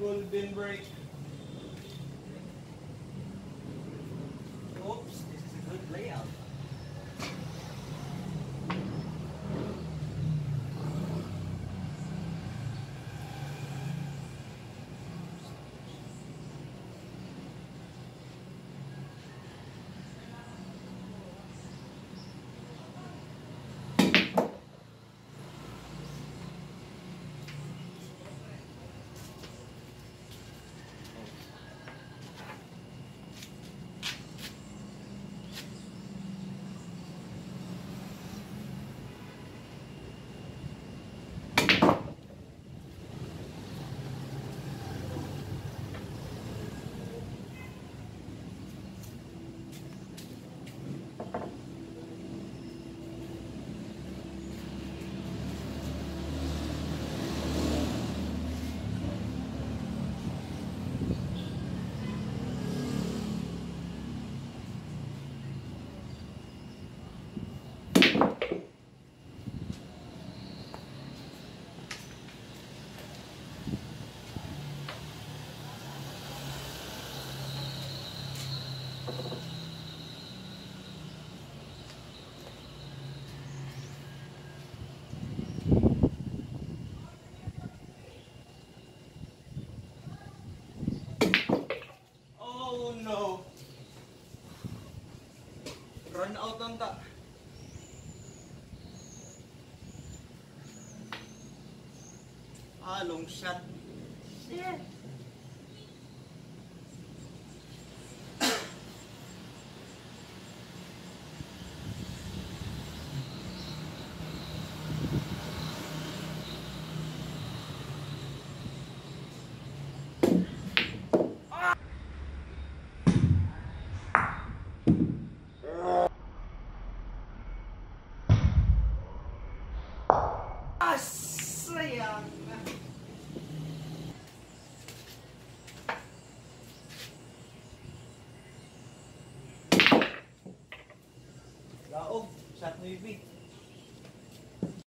golden break. Oops, this is a good layout. Run out ng ta. Ah, long shot. Shit. Laog, shot maybe.